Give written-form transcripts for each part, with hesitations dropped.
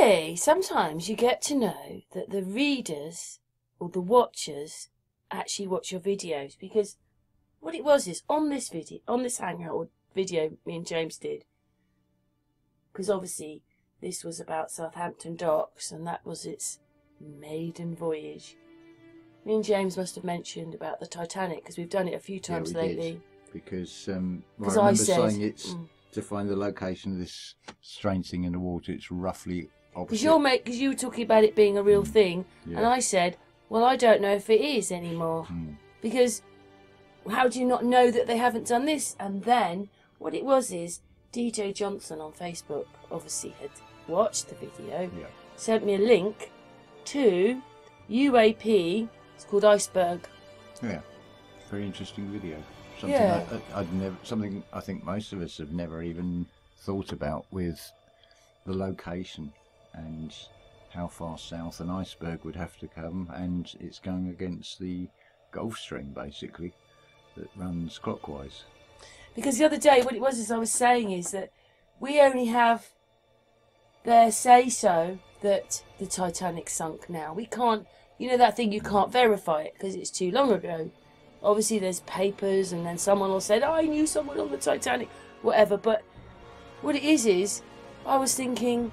way, sometimes you get to know that the readers or the watchers actually watch your videos, because what it was is on this video, on this hangout video me and James did, because obviously this was about Southampton docks and that was its maiden voyage. Me and James must have mentioned about the Titanic because we've done it a few times lately. Did, because well, I remember saying it's to find the location of this strange thing in the water. It's roughly opposite. Because your mate, because you were talking about it being a real thing, and I said, well, I don't know if it is anymore because how do you not know that they haven't done this? And then what it was is DJ Johnson on Facebook obviously had watched the video, sent me a link to UAP. It's called Iceberg. Yeah, very interesting video. Something I'd never, something I think most of us have never even thought about, with the location and how far south an iceberg would have to come, and it's going against the Gulf Stream basically that runs clockwise. Because the other day what it was is I was saying is that we only have their say-so that the Titanic sunk now. We can't, you know that thing, you can't verify it because it's too long ago. Obviously there's papers and then someone will say, oh, I knew someone on the Titanic, whatever. But what it is I was thinking,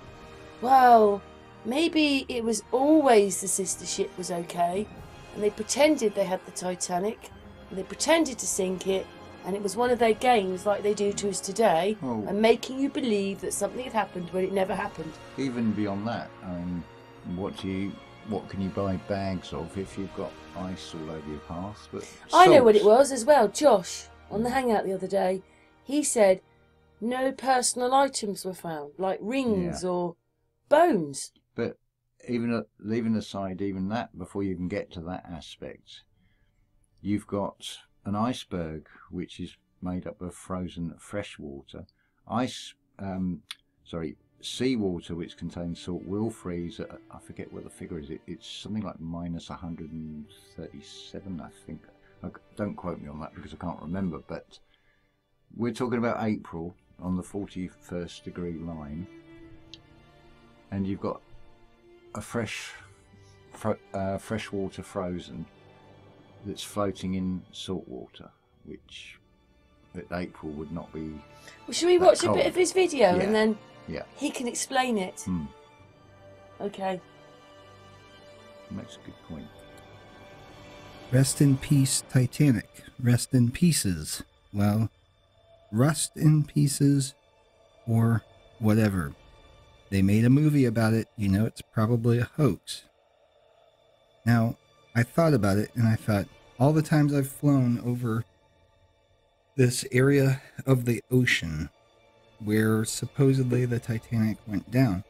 well, maybe it was always the sister ship was okay and they pretended they had the Titanic and they pretended to sink it, and it was one of their games like they do to us today, and making you believe that something had happened when it never happened. Even beyond that, I mean, what can you buy bags of if you've got ice all over your path? But I know what it was as well. Josh, on the hangout the other day, he said no personal items were found, like rings or bones. But even leaving aside even that, before you even get to that aspect, you've got an iceberg which is made up of frozen fresh water. Seawater which contains salt will freeze at, I forget what the figure is, it's something like minus 137, I think. Don't quote me on that because I can't remember, but we're talking about April on the 41st degree line, and you've got a fresh water frozen that's floating in salt water, which at April would not be. Well, should we watch a bit of his video and then he can explain it? Okay. Makes a good point. Rest in peace, Titanic. Rest in pieces. Well, rust in pieces or whatever. They made a movie about it. You know, it's probably a hoax. Now, I thought about it and I thought, all the times I've flown over this area of the ocean where supposedly the Titanic went down,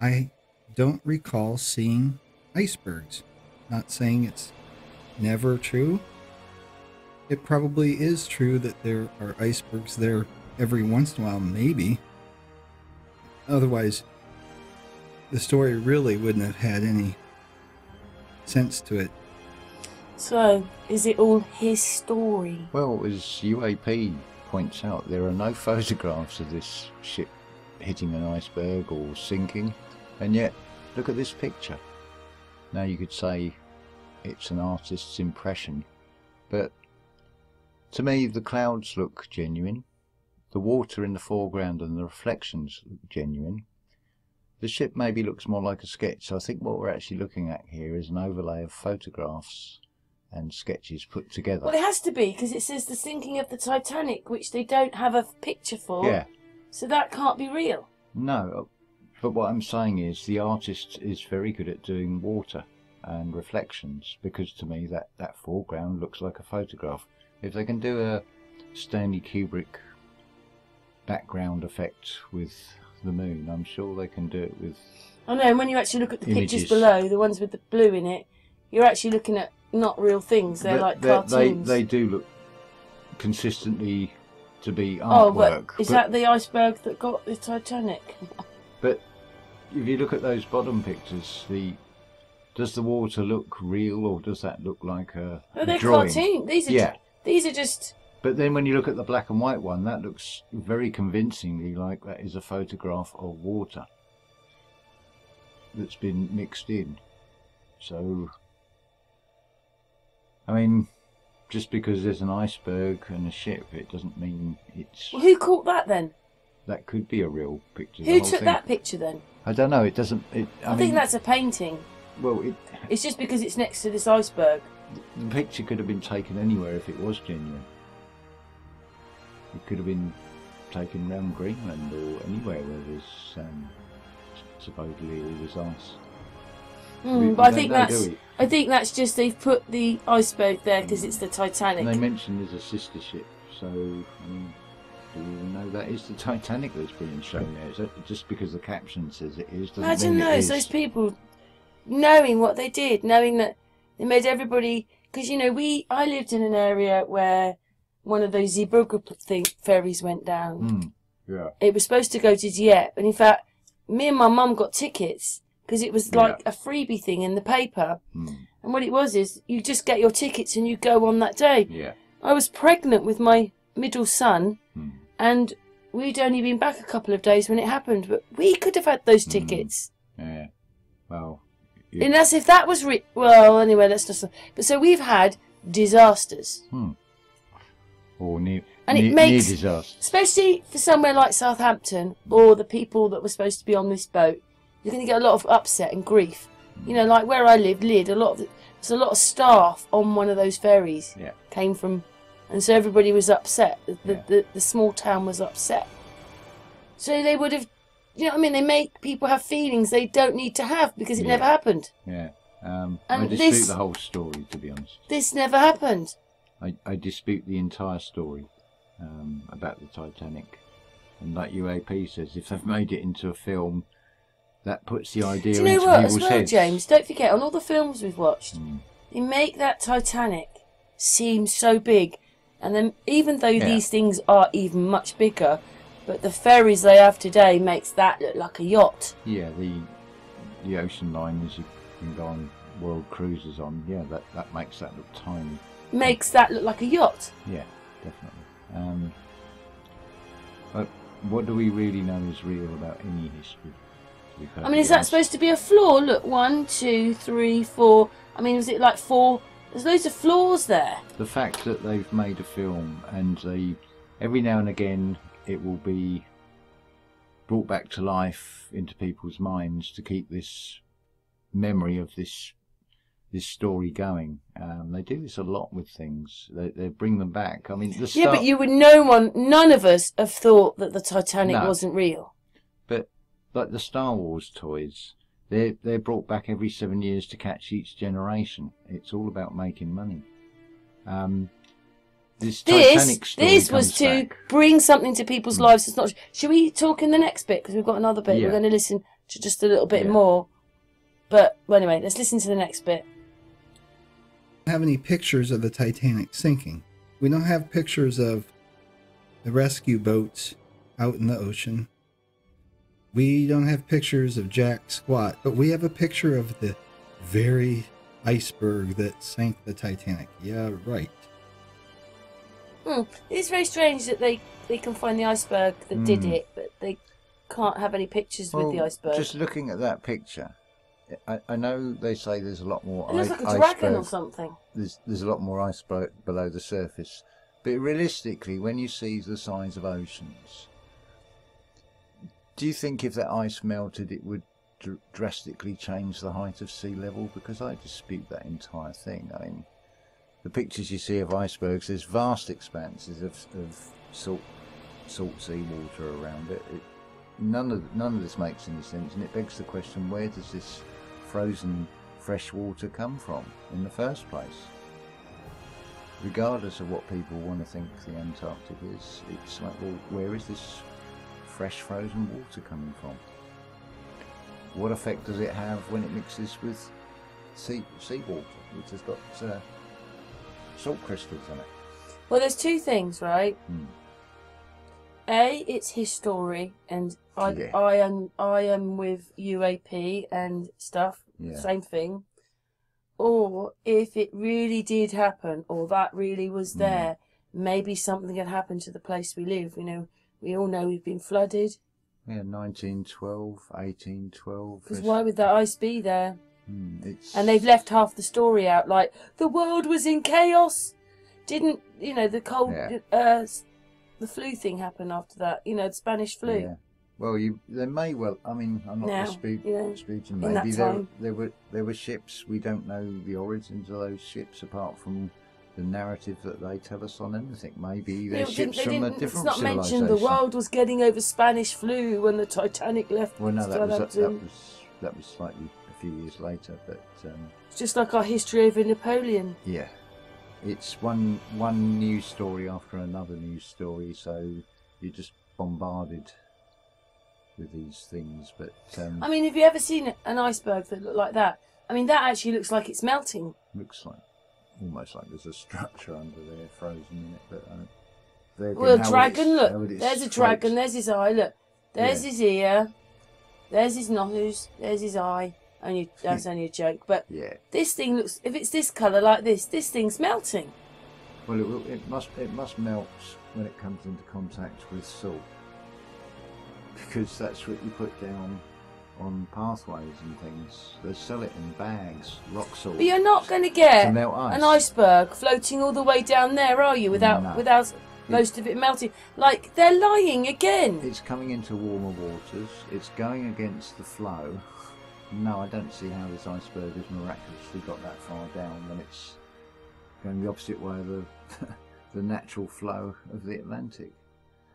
I don't recall seeing icebergs. Not saying it's never true. It probably is true that there are icebergs there every once in a while, maybe. Otherwise, the story really wouldn't have had any sense to it. So, is it all his story? Well, as UAP points out, there are no photographs of this ship hitting an iceberg or sinking, and yet look at this picture. Now you could say it's an artist's impression, but to me the clouds look genuine, the water in the foreground and the reflections look genuine. The ship maybe looks more like a sketch, so I think what we're actually looking at here is an overlay of photographs and sketches put together. Well, it has to be, because it says the sinking of the Titanic, which they don't have a picture for. Yeah. So that can't be real. No, but what I'm saying is the artist is very good at doing water and reflections, because to me that foreground looks like a photograph. If they can do a Stanley Kubrick background effect with the moon, I'm sure they can do it with... I know, and when you actually look at the images. Pictures below, the ones with the blue in it, you're actually looking at not real things, they're like cartoons. They do look consistently to be artwork. Is that the iceberg that got the Titanic? But if you look at those bottom pictures, does the water look real or does that look like a drawing? Cartoon. These are these are just. But then when you look at the black and white one, that looks very convincingly like that is a photograph of water. that's been mixed in. So, I mean, just because there's an iceberg and a ship, it doesn't mean it's... Well, who caught that then? That could be a real picture. Who took that picture then? I don't know, it doesn't... I think that's a painting. Well, it's just because it's next to this iceberg. The picture could have been taken anywhere if it was genuine. It could have been taken around Greenland or anywhere where there's supposedly all this ice. But I think that's just they've put the iceberg there because it's the Titanic. And they mentioned there's a sister ship, so I mean, do we even know that is the Titanic that's being shown there? Is that just because the caption says it is? I don't know. It's those people knowing what they did, knowing that they made everybody. Because you know, I lived in an area where one of those Zeebrugge ferries went down. Yeah. It was supposed to go to Dieppe, and in fact, me and my mum got tickets. Because it was like a freebie thing in the paper. And what it was is you just get your tickets and you go on that day. I was pregnant with my middle son and we'd only been back a couple of days when it happened, but we could have had those tickets. Well, and that's if that was well, anyway, let's just... But so we've had disasters. Or near disasters. Especially for somewhere like Southampton or the people that were supposed to be on this boat. You're going to get a lot of upset and grief. You know, like where I live, Lyd, there's a lot of staff on one of those ferries. Came from, and so everybody was upset. The small town was upset. So they would have, you know what I mean? They make people have feelings they don't need to have because it never happened. And I dispute the whole story, to be honest. This never happened. I dispute the entire story about the Titanic. And like UAP says, if they've made it into a film... That puts the idea into people's heads. Do you know what, as well, James, don't forget, on all the films we've watched, they make that Titanic seem so big. And then, even though these things are even much bigger, but the ferries they have today makes that look like a yacht. Yeah, the ocean liners you can go on world cruises on, that makes that look tiny. Makes that look like a yacht. Yeah, definitely. But what do we really know is real about any history? I mean, is that supposed to be a flaw? Look, 1, 2, 3, 4. I mean, was it like 4? There's loads of flaws there. The fact that they've made a film and every now and again it will be brought back to life into people's minds to keep this memory of this story going. They do this a lot with things. They bring them back. I mean, yeah, but you would none of us have thought that the Titanic wasn't real. But like the Star Wars toys, they're brought back every 7 years to catch each generation. It's all about making money. This was to bring something to people's lives. It's not. Should we talk in the next bit, because we've got another bit? We're going to listen to just a little bit more. But well, anyway, let's listen to the next bit. We don't have any pictures of the Titanic sinking. We don't have pictures of the rescue boats out in the ocean. We don't have pictures of Jack Squat, but we have a picture of the very iceberg that sank the Titanic. Yeah, right. It is very strange that they can find the iceberg that did it, but they can't have any pictures with the iceberg. Just looking at that picture, I know they say there's a lot more iceberg. It looks like a dragon or something. There's a lot more iceberg below the surface. But realistically, when you see the size of oceans... Do you think if that ice melted it would drastically change the height of sea level? Because I dispute that entire thing. I mean, the pictures you see of icebergs, there's vast expanses of salt sea water around it. None of this makes any sense, and it begs the question, where does this frozen fresh water come from in the first place? Regardless of what people want to think the Antarctic is, it's like, well, where is this fresh frozen water coming from? What effect does it have when it mixes with sea water, which has got salt crystals in it? Well, there's two things, right? A, it's his story, and I am with UAP and stuff, same thing. Or if it really did happen, or that really was there, maybe something had happened to the place we live. You know, we all know we've been flooded. Yeah, 1912, 1812. Because why would that ice be there? And they've left half the story out, like the world was in chaos. Didn't you know the cold, the flu thing happened after that? You know, the Spanish flu. Yeah. Well, they may well. I mean, I'm not disputing. Maybe there were ships. We don't know the origins of those ships apart from the narrative that they tell us on anything. Maybe they're ships from a different civilization. It's not mentioned the world was getting over Spanish flu when the Titanic left. Well, no, that was slightly a few years later, but it's just like our history over Napoleon. Yeah, it's one news story after another news story, so you're just bombarded with these things. But I mean, have you ever seen an iceberg that looked like that? I mean, that actually looks like it's melting. Looks like. Almost like there's a structure under there, frozen in it. But well, dragon, look. There's a dragon. There's his eye. Look. There's his ear. There's his nose. There's his eye. Only that's only a joke. But this thing looks. If it's this colour like this, this thing's melting. Well, it must melt when it comes into contact with salt, because that's what you put down on pathways and things. They sell it in bags, rock salt. But you're not going to get an iceberg floating all the way down there, are you, without most of it melting? Like, they're lying again. It's coming into warmer waters. It's going against the flow. No, I don't see how this iceberg has miraculously got that far down when it's going the opposite way of the natural flow of the Atlantic.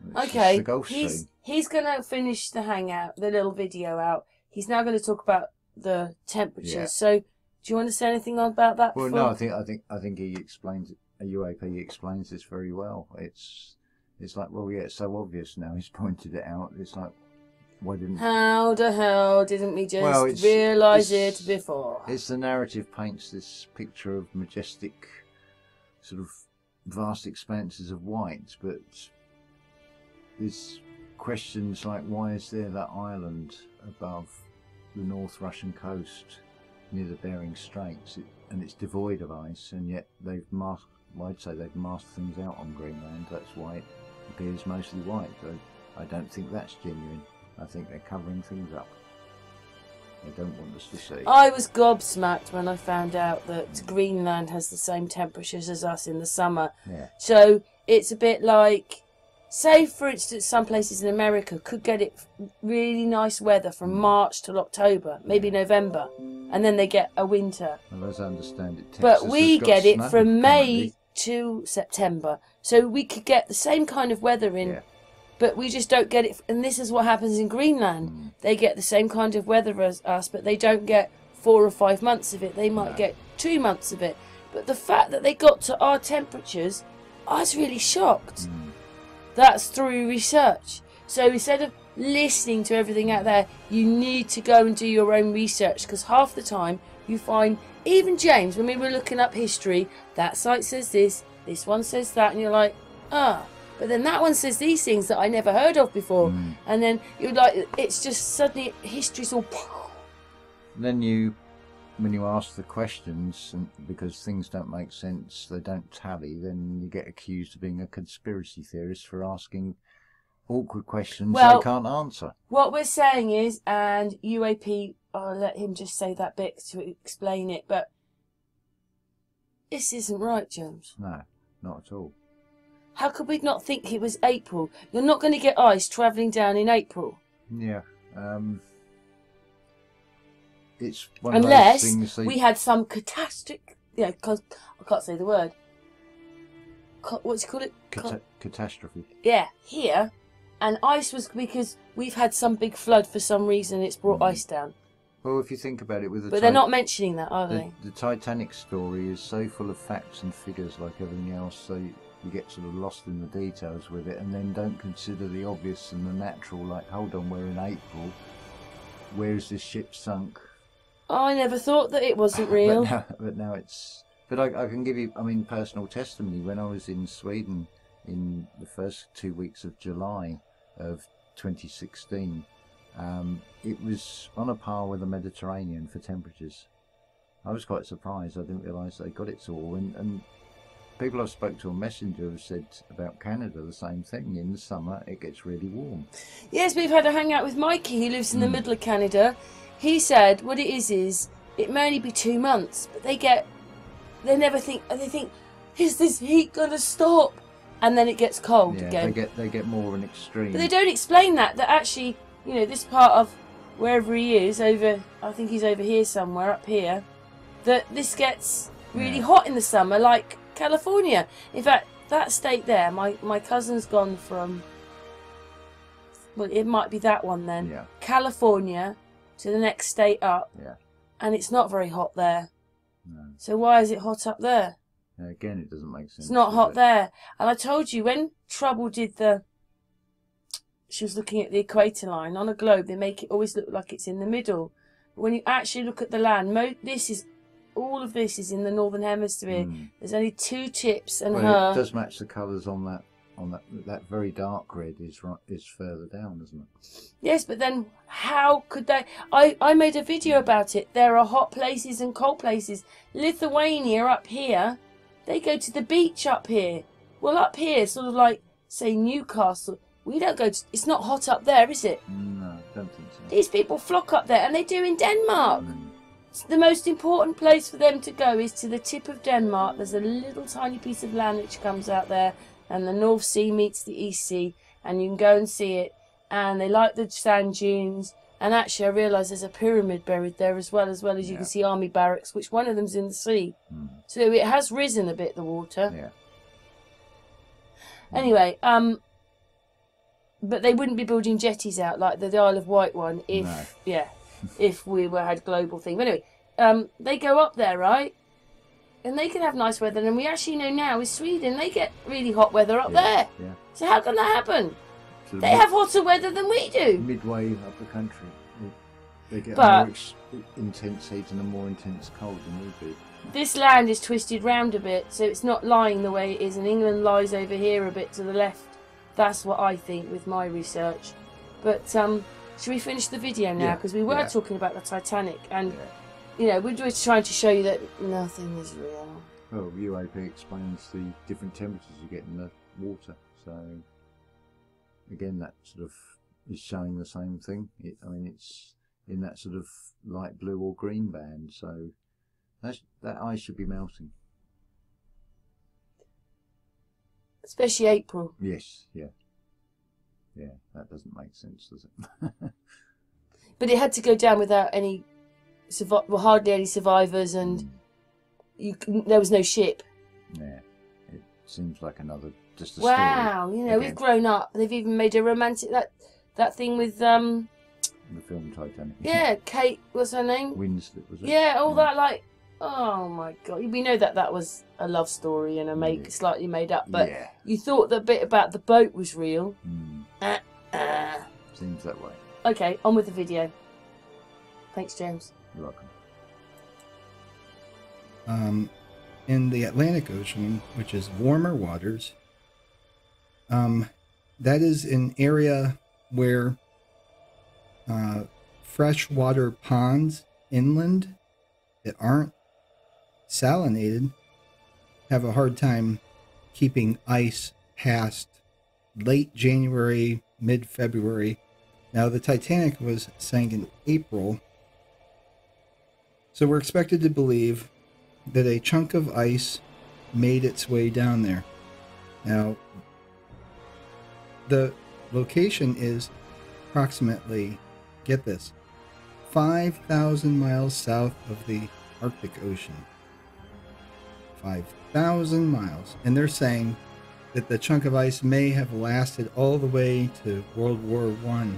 It's okay, the Gulf Stream. He's going to finish the little video out. He's now going to talk about the temperatures. Yeah. So, do you want to say anything about that? Well, no, I think he explains it. UAP explains this very well. It's like, well, yeah, it's so obvious now. He's pointed it out. It's like, why didn't? How the hell didn't we just realise it before? It's the narrative paints this picture of majestic, sort of vast expanses of white, but there's questions like, why is there that island above the North Russian coast near the Bering Straits, and it's devoid of ice, and yet they've masked, well, I'd say they've masked things out on Greenland. That's why it appears mostly white, though I don't think that's genuine. I think they're covering things up. They don't want us to see. I was gobsmacked when I found out that Greenland has the same temperatures as us in the summer. Yeah. So it's a bit like, say, for instance, some places in America could get it really nice weather from March till October, maybe November, and then they get a winter. Well, as I understand it, Texas but we get it from May to September. So we could get the same kind of weather in, but we just don't get it. And this is what happens in Greenland. They get the same kind of weather as us, but they don't get 4 or 5 months of it. They might get 2 months of it. But the fact that they got to our temperatures, I was really shocked. That's through research. So instead of listening to everything out there, you need to go and do your own research, because half the time you find, even James, when we were looking up history, that site says this, this one says that, and you're like, ah, but then that one says these things that I never heard of before. And then you're like, it's just suddenly history's all. And then when you ask the questions, and because things don't make sense, they don't tally, then you get accused of being a conspiracy theorist for asking awkward questions they can't answer. What we're saying is, and UAP, I'll let him just say that bit to explain it, but this isn't right, James. No, not at all. How could we not think it was April? You're not going to get ice travelling down in April. Yeah, it's one unless of those things we had some catastrophic, I can't say the word. What's it called? Catastrophe. Yeah, here, and ice was because we've had some big flood for some reason. It's brought ice down. Well, if you think about it, but they're not mentioning that, are they? The Titanic story is so full of facts and figures, like everything else. So you get sort of lost in the details with it, and then don't consider the obvious and the natural. Like, hold on, we're in April. Where is this ship sunk? I never thought that it wasn't real. but now it's. But I can give you, I mean, personal testimony. When I was in Sweden in the first 2 weeks of July of 2016, it was on a par with the Mediterranean for temperatures. I was quite surprised. I didn't realise they got it so. And People I spoke to on Messenger have said about Canada the same thing. In the summer, it gets really warm. Yes, we've had a hangout with Mikey, who lives in the middle of Canada. He said what it is it may only be 2 months, but they think, is this heat gonna stop? And then it gets cold again. They get more of an extreme. But they don't explain that actually, you know, this part of wherever he is, I think he's over here somewhere, up here, that this gets really hot in the summer, like California. In fact, that state there, my cousin's gone from, well, it might be that one then, California to the next state up, and it's not very hot there. No. So why is it hot up there? Again, it doesn't make sense. It's not hot there. And I told you, when Trouble did she was looking at the equator line on a globe, they make it always look like it's in the middle. But when you actually look at the land, all of this is in the northern hemisphere. There's only two tips, and it does match the colours on that very dark red is further down, isn't it? Yes, but then how could they? I made a video about it. There are hot places and cold places. Lithuania up here, they go to the beach up here. Well, up here, sort of like, say, Newcastle, we don't go to... It's not hot up there, is it? No, I don't think so. These people flock up there, and they do in Denmark. The most important place for them to go is to the tip of Denmark. There's a little tiny piece of land which comes out there, and the North Sea meets the East Sea, and you can go and see it. And they like the sand dunes. And actually, I realised there's a pyramid buried there as well as you can see army barracks, which one of them's in the sea. So it has risen a bit, the water. Anyway, but they wouldn't be building jetties out like the Isle of Wight one if, if we had global thing. But anyway, they go up there, right? And they can have nice weather. And we actually know now is Sweden, they get really hot weather up there. So how can that happen? So they have hotter weather than we do. Midway up the country, they get a more intense heat and a more intense cold than we do. This land is twisted round a bit, so it's not lying the way it is, and England lies over here a bit to the left. That's what I think with my research. But should we finish the video now? Because we were talking about the Titanic, and you know, we were trying to show you that nothing is real. Well, UAP explains the different temperatures you get in the water, so. Again, that sort of is showing the same thing. I mean, it's in that sort of light blue or green band, so that ice should be melting. Especially April. Yes, yeah, that doesn't make sense, does it? But it had to go down without any, well, hardly any survivors, and there was no ship. Yeah, it seems like another... Just wow, story, you know, again. We've grown up. They've even made a romantic that thing with the film Titanic. Yeah, Kate, what's her name? Winslet, was it? Yeah, all that, like, oh my god, we know that was a love story and a slightly made up, but you thought the bit about the boat was real. Seems that way. Okay, on with the video. Thanks, James. You're welcome. In the Atlantic Ocean, which is warmer waters. That is an area where freshwater ponds inland that aren't salinated have a hard time keeping ice past late January, mid-February. Now, the Titanic was sank in April, so we're expected to believe that a chunk of ice made its way down there. Now, the location is approximately, get this, 5,000 miles south of the Arctic Ocean. 5,000 miles. And they're saying that the chunk of ice may have lasted all the way to World War I,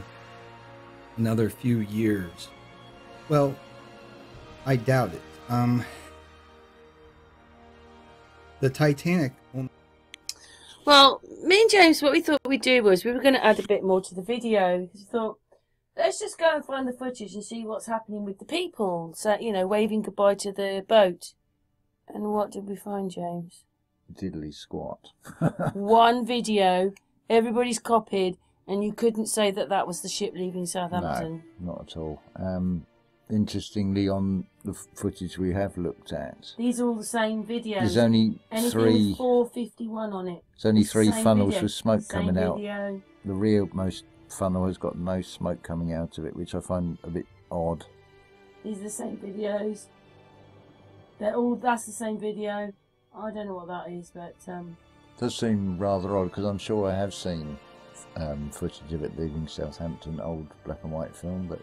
another few years. Well, I doubt it. The Titanic only... Well, me and James, what we thought we'd do was we were going to add a bit more to the video, because we thought, let's just go and find the footage and see what's happening with the people, so, you know, waving goodbye to the boat. And what did we find, James? Diddly squat. One video, everybody's copied, and you couldn't say that was the ship leaving Southampton. No, not at all. interestingly, on the footage we have looked at. These are all the same videos. There's only three. 451 on it. There's only three funnels with smoke coming out. The rearmost funnel has got no smoke coming out of it, which I find a bit odd. These are the same videos. They're all. That's the same video. I don't know what that is, but. It does seem rather odd, because I'm sure I have seen footage of it leaving Southampton, old black and white film, but.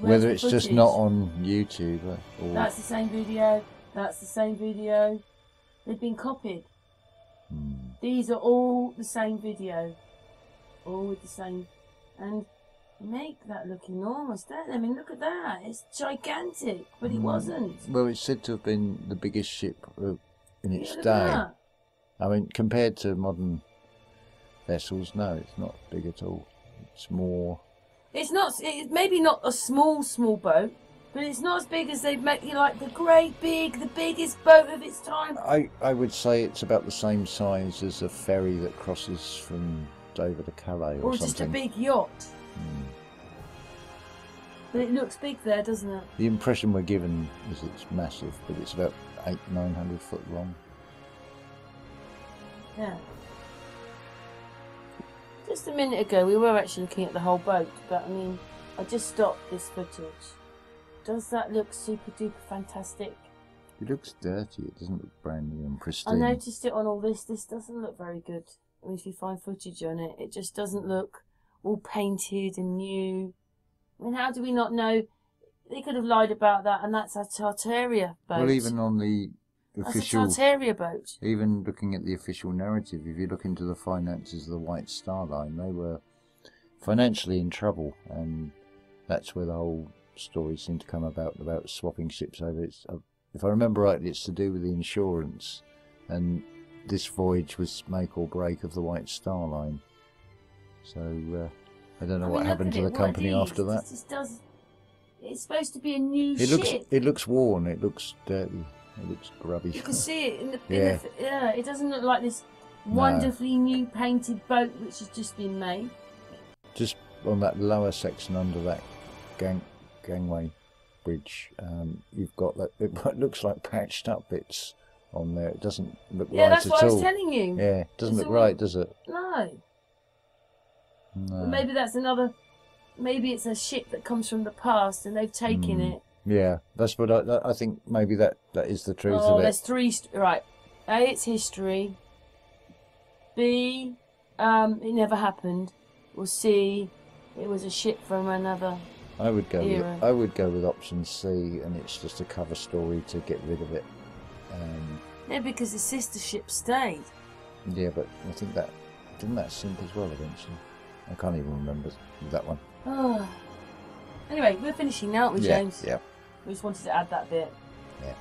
Whether it's just not on YouTube or... That's the same video, that's the same video. They've been copied. These are all the same video. All with the same... And make that look enormous, don't they? I mean, look at that. It's gigantic, but it wasn't. Well, it's said to have been the biggest ship in its day. Look at that. I mean, compared to modern vessels, no, it's not big at all. It's more... It's not. It's maybe not a small boat, but it's not as big as they've made. You like the great big, the biggest boat of its time. I would say it's about the same size as a ferry that crosses from Dover to Calais, or something. Or just a big yacht. But it looks big there, doesn't it? The impression we're given is it's massive, but it's about 900 foot long. Yeah. Just a minute ago we were actually looking at the whole boat, but I mean, I just stopped this footage. Does that look super duper fantastic? It looks dirty, it doesn't look brand new and pristine. I noticed it on all this, this doesn't look very good. I mean, if you find footage on it, it just doesn't look all painted and new. I mean, how do we not know? They could have lied about that, and that's a Tartaria boat. Well, even on the official, that's a Tartaria boat. Even looking at the official narrative, if you look into the finances of the White Star Line, they were financially in trouble, and that's where the whole story seemed to come about swapping ships over. It's, if I remember rightly, it's to do with the insurance, and this voyage was make or break of the White Star Line. So I don't know what happened to the company after that. It's supposed to be a new ship. It looks worn. It looks dirty. It looks grubby. You can see it in the... Yeah. Yeah, it doesn't look like this wonderfully new painted boat which has just been made. Just on that lower section under that gangway bridge, you've got that... It looks like patched up bits on there. It doesn't look right at all. Yeah, that's what I was telling you. Yeah, it doesn't look right, does it? No. No. Well, maybe that's another... Maybe it's a ship that comes from the past and they've taken it. Yeah, that's what I think. Maybe that is the truth of it. Oh, there's three. Right, A, it's history. B, it never happened. Or C, it was a ship from another. I would go with option C, and it's just a cover story to get rid of it. Yeah, because the sister ship stayed. Yeah, but I think that didn't that sink as well eventually. I can't even remember that one. Oh. Anyway, we're finishing now, aren't we, James? Yeah. We just wanted to add that bit. Yeah.